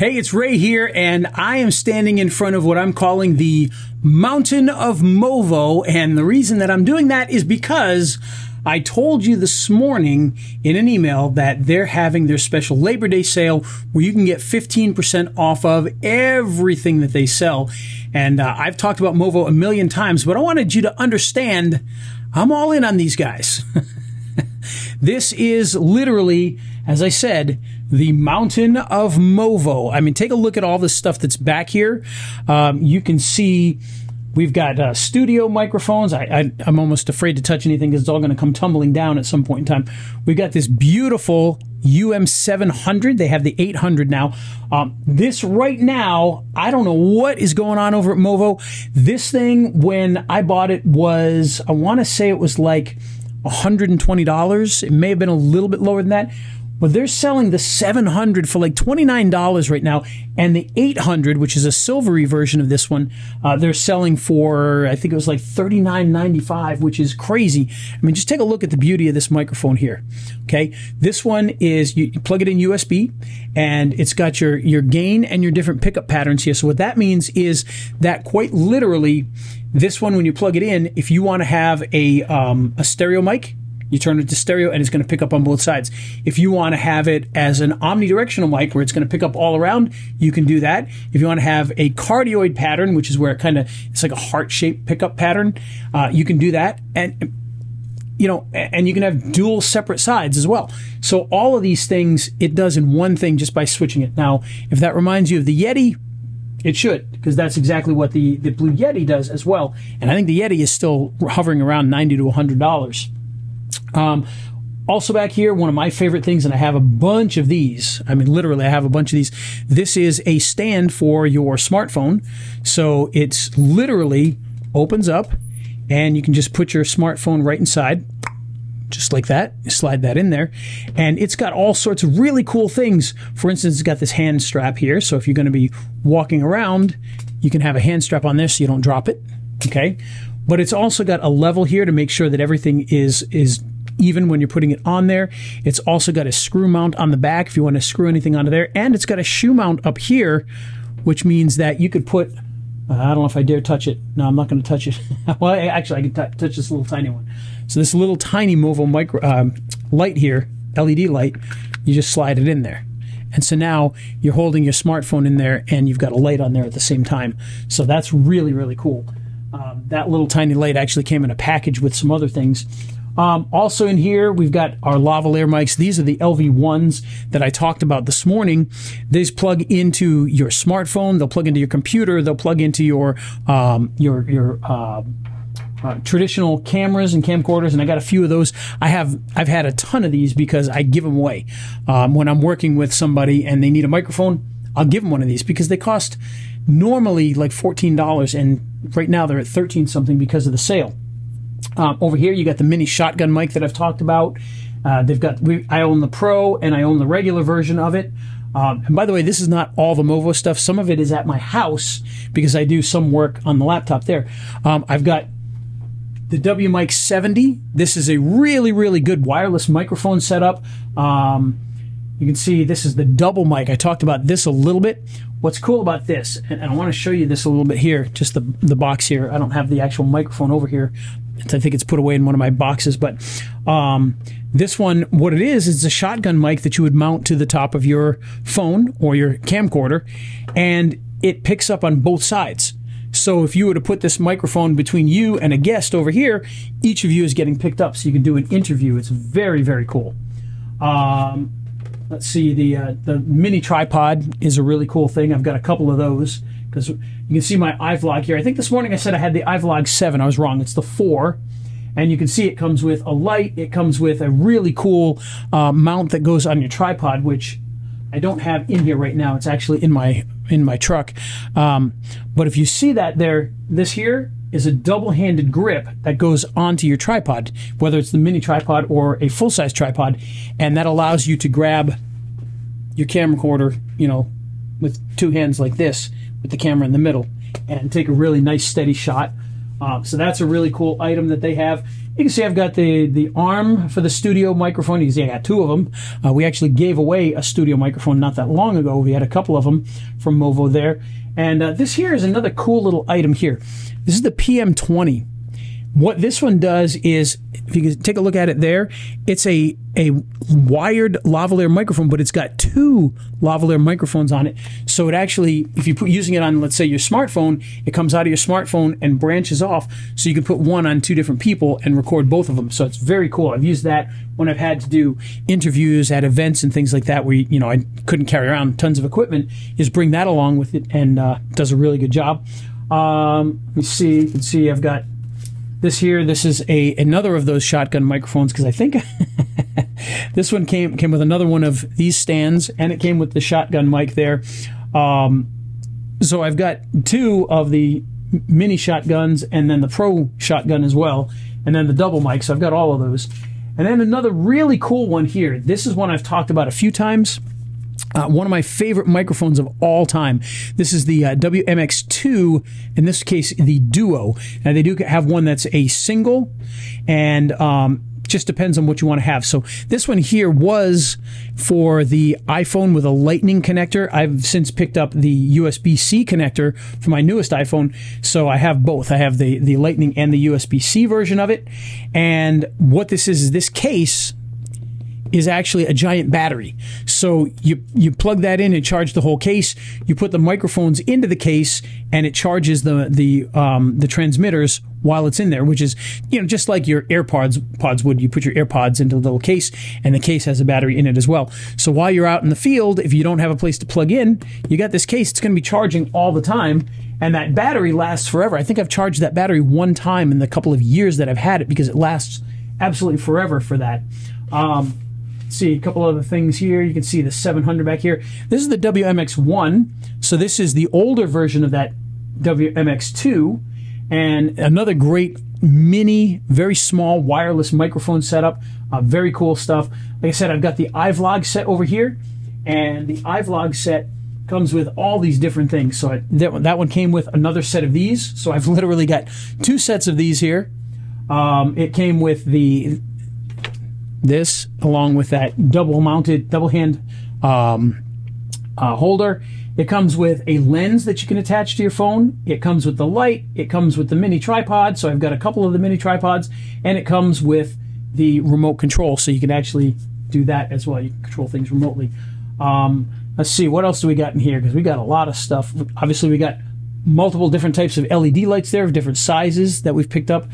Hey, it's Ray here, and I am standing in front of what I'm calling the Mountain of Movo, and the reason that I'm doing that is because I told you this morning in an email that they're having their special Labor Day sale where you can get 15% off of everything that they sell. And I've talked about Movo a million times, but I wanted you to understand I'm all in on these guys. This is literally, as I said, the Mountain of Movo. I mean, take a look at all this stuff that's back here. You can see we've got studio microphones. I'm almost afraid to touch anything because it's all going to come tumbling down at some point in time. We've got this beautiful UM700. They have the 800 now. This right now, I don't know what is going on over at Movo. This thing, when I bought it, was, I want to say it was like $120. It may have been a little bit lower than that. But they're selling the 700 for like $29 right now, and the 800, which is a silvery version of this one, they're selling for, I think it was like $39.95, which is crazy. I mean, just take a look at the beauty of this microphone here, okay? This one is, you plug it in USB, and it's got your gain and your different pickup patterns here. So what that means is that quite literally, this one, when you plug it in, if you want to have a stereo mic, you turn it to stereo and it's going to pick up on both sides. If you want to have it as an omnidirectional mic where it's going to pick up all around, you can do that. If you want to have a cardioid pattern, which is where it kind of, it's like a heart-shaped pickup pattern, you can do that. And, you know, and you can have dual separate sides as well. So all of these things, it does in one thing just by switching it. Now, if that reminds you of the Yeti, it should, because that's exactly what the Blue Yeti does as well. And I think the Yeti is still hovering around $90 to $100. Also back here, one of my favorite things, and I have a bunch of these. I mean, literally, I have a bunch of these. This is a stand for your smartphone. So it's literally opens up and you can just put your smartphone right inside, just like that. You slide that in there. And it's got all sorts of really cool things. For instance, it's got this hand strap here. So if you're going to be walking around, you can have a hand strap on there so you don't drop it. Okay. But it's also got a level here to make sure that everything is even when you're putting it on there. It's also got a screw mount on the back if you want to screw anything onto there. And it's got a shoe mount up here, which means that you could put, I don't know if I dare touch it. No, I'm not going to touch it. Well, actually, I can touch this little tiny one. So this little tiny Movo micro light here, LED light, you just slide it in there. And so now you're holding your smartphone in there and you've got a light on there at the same time. So that's really, really cool. That little tiny light actually came in a package with some other things. Also in here, we've got our lavalier mics. These are the LV1s that I talked about this morning. These plug into your smartphone. They'll plug into your computer. They'll plug into your traditional cameras and camcorders, and I got a few of those. I've had a ton of these because I give them away. When I'm working with somebody and they need a microphone, I'll give them one of these because they cost normally like $14, and right now they're at 13 something because of the sale. Over here you got the mini shotgun mic that I've talked about. I own the Pro and I own the regular version of it. And by the way, this is not all the Movo stuff. Some of it is at my house because I do some work on the laptop there. I've got the WMic 70. This is a really, really good wireless microphone setup. You can see this is the double mic. I talked about this a little bit. What's cool about this, and I want to show you this a little bit here, just the box here. I don't have the actual microphone over here. I think it's put away in one of my boxes, but this one, what it is a shotgun mic that you would mount to the top of your phone or your camcorder, and it picks up on both sides. So if you were to put this microphone between you and a guest over here, each of you is getting picked up, so you can do an interview. It's very, very cool. Let's see, the mini tripod is a really cool thing. I've got a couple of those because you can see my iVlog here. I think this morning I said I had the iVlog 7. I was wrong. It's the 4. And you can see it comes with a light. It comes with a really cool mount that goes on your tripod, which I don't have in here right now. It's actually in my truck. But if you see that there, this here is a double-handed grip that goes onto your tripod, whether it's the mini tripod or a full-size tripod, and that allows you to grab your camcorder, you know, with two hands like this, with the camera in the middle, and take a really nice steady shot. So that's a really cool item that they have. You can see I've got the arm for the studio microphone. You can see I got two of them. We actually gave away a studio microphone not that long ago. We had a couple of them from Movo there. And this here is another cool little item here. This is the PM20. What this one does is, if you can take a look at it there, it's a wired lavalier microphone, but it's got two lavalier microphones on it. So it actually, if you put using it on, let's say, your smartphone, it comes out of your smartphone and branches off, so you can put one on two different people and record both of them. So it's very cool. I've used that when I've had to do interviews at events and things like that, where you know I couldn't carry around tons of equipment. Just bring that along with it, and does a really good job. Let me see. You can see I've got. This here, this is another of those shotgun microphones, because I think this one came with another one of these stands, and it came with the shotgun mic there. So I've got two of the mini shotguns, and then the pro shotgun as well, and then the double mic, so I've got all of those. And then another really cool one here. This is one I've talked about a few times. One of my favorite microphones of all time. This is the WMX2, in this case, the Duo. Now, they do have one that's a single, and just depends on what you want to have. So this one here was for the iPhone with a lightning connector. I've since picked up the USB-C connector for my newest iPhone, so I have both. I have the lightning and the USB-C version of it. And what this is this case is actually a giant battery. So you plug that in and charge the whole case. You put the microphones into the case, and it charges the transmitters while it's in there, which is, you know, just like your AirPods would. You put your AirPods into the little case, and the case has a battery in it as well. So while you're out in the field, if you don't have a place to plug in, you got this case. It's going to be charging all the time, and that battery lasts forever. I think I've charged that battery one time in the couple of years that I've had it, because it lasts absolutely forever for that. See a couple other things here. You can see the 700 back here. This is the WMX1, so this is the older version of that WMX2, and another great mini, very small wireless microphone setup. Very cool stuff. Like I said, I've got the iVlog set over here, and the iVlog set comes with all these different things. So that one came with another set of these, so I've literally got two sets of these here. It came with this along with that double hand holder. It comes with a lens that you can attach to your phone. It comes with the light. It comes with the mini tripod, so I've got a couple of the mini tripods, and it comes with the remote control, so you can actually do that as well. You can control things remotely. Let's see, what else do we got in here, because we got a lot of stuff. Obviously we got multiple different types of LED lights there of different sizes that we've picked up.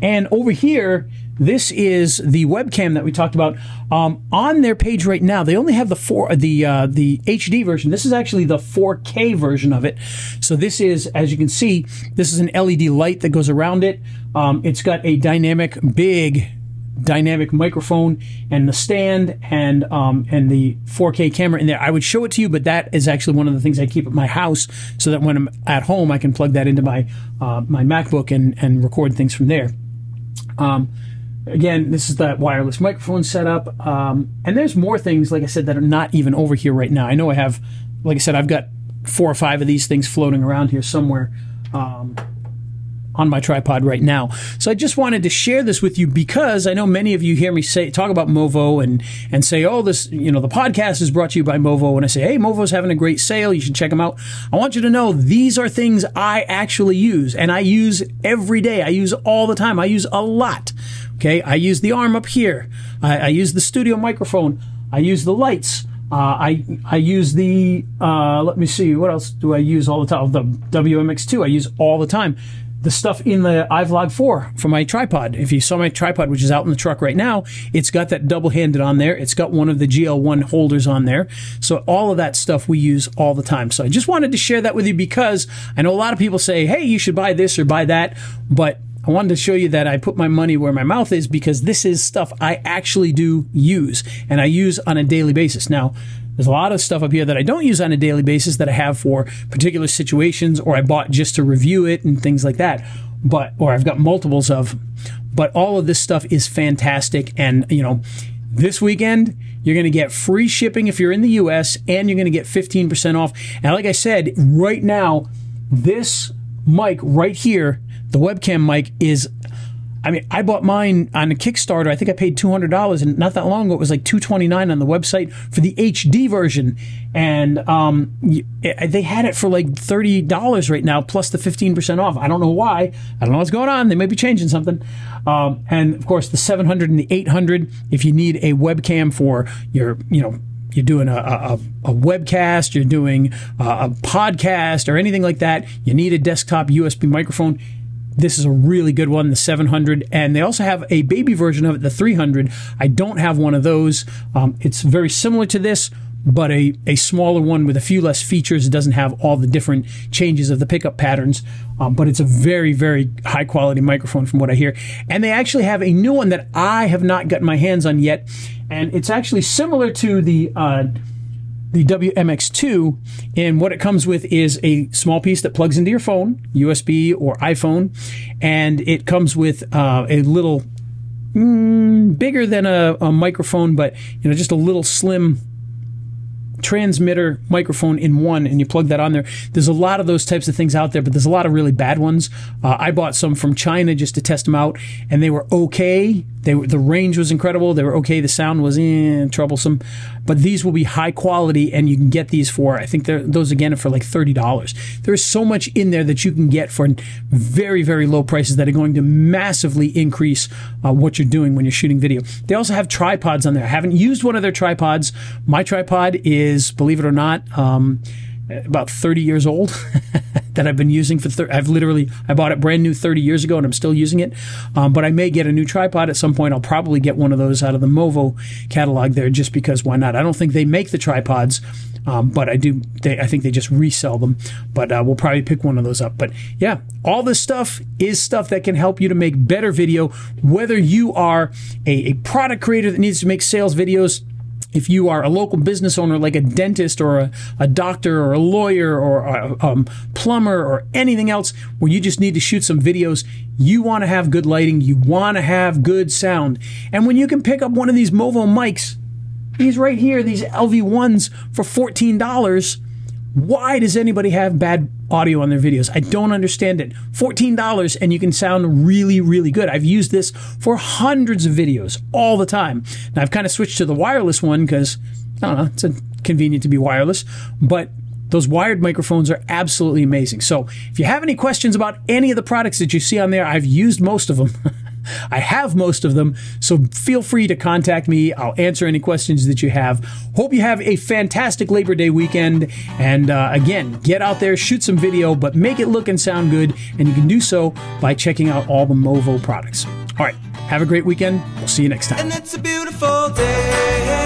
And over here, this is the webcam that we talked about. On their page right now, they only have the HD version. This is actually the 4K version of it. So this is, as you can see, this is an LED light that goes around it. It's got a big dynamic microphone and the stand and the 4K camera in there. I would show it to you, but that is actually one of the things I keep at my house, so that when I'm at home, I can plug that into my my MacBook and record things from there. Again, this is that wireless microphone setup, and there's more things, like I said, that are not even over here right now. I know I have, like I said, I've got 4 or 5 of these things floating around here somewhere. On my tripod right now. So I just wanted to share this with you, because I know many of you hear me talk about Movo and say, oh, this, you know, the podcast is brought to you by Movo, and I say, hey, Movo's having a great sale, you should check them out. I want you to know these are things I actually use, and I use every day. I use all the time. I use a lot. Okay, I use the arm up here. I use the studio microphone. I use the lights. I use the let me see, what else do I use all the time? The WMX2 I use all the time. The stuff in the iVlog 4 for my tripod. If you saw my tripod, which is out in the truck right now, it's got that double-handed on there. It's got one of the GL1 holders on there. So all of that stuff we use all the time. So I just wanted to share that with you, because I know a lot of people say, hey, you should buy this or buy that, but I wanted to show you that I put my money where my mouth is, because this is stuff I actually do use, and I use on a daily basis. Now, there's a lot of stuff up here that I don't use on a daily basis, that I have for particular situations, or I bought just to review it and things like that, but, or I've got multiples of, but all of this stuff is fantastic. And, you know, this weekend, you're going to get free shipping if you're in the US, and you're going to get 15% off. And like I said, right now, this mic right here, the webcam mic, is I mean, I bought mine on a Kickstarter. I think I paid $200, and not that long ago, it was like $229 on the website for the HD version. And they had it for like $30 right now, plus the 15% off. I don't know why. I don't know what's going on. They may be changing something. And of course, the 700 and the 800. If you need a webcam for your, you know, you're doing a webcast, you're doing a podcast or anything like that, you need a desktop USB microphone. This is a really good one, the 700, and they also have a baby version of it, the 300. I don't have one of those. It's very similar to this, but a smaller one with a few less features. It doesn't have all the different changes of the pickup patterns, but it's a very, very high-quality microphone from what I hear. And they actually have a new one that I have not gotten my hands on yet, and it's actually similar to the WMX2, and what it comes with is a small piece that plugs into your phone, USB or iPhone, and it comes with a little bigger than a microphone, but you know, just a little slim transmitter microphone in one, and you plug that on there. There's a lot of those types of things out there, but there's a lot of really bad ones. I bought some from China just to test them out, and they were okay. The range was incredible. They were okay. The sound was troublesome, but these will be high quality, and you can get these for, I think those again are for like $30. There's so much in there that you can get for very, very low prices that are going to massively increase what you're doing when you're shooting video. They also have tripods on there. I haven't used one of their tripods. My tripod is, believe it or not, about 30 years old that I've been using for I bought it brand new 30 years ago, and I'm still using it. But I may get a new tripod at some point. I'll probably get one of those out of the Movo catalog there, just because why not? I don't think they make the tripods, but I do. I think they just resell them, but we'll probably pick one of those up. But yeah, all this stuff is stuff that can help you to make better video, whether you are a product creator that needs to make sales videos. If you are a local business owner, like a dentist or a doctor or a lawyer or a plumber or anything else where you just need to shoot some videos, you want to have good lighting, you want to have good sound. And when you can pick up one of these Movo mics, these right here, these LV1s for $14, why does anybody have bad audio on their videos? I don't understand it. $14, and you can sound really, really good. I've used this for hundreds of videos all the time. Now, I've kind of switched to the wireless one because, I don't know, it's convenient to be wireless, but those wired microphones are absolutely amazing. So if you have any questions about any of the products that you see on there, I've used most of them. I have most of them, so feel free to contact me. I'll answer any questions that you have. Hope you have a fantastic Labor Day weekend, and again, get out there, shoot some video, but make it look and sound good, and you can do so by checking out all the Movo products. All right, have a great weekend. We'll see you next time. And that's a beautiful day.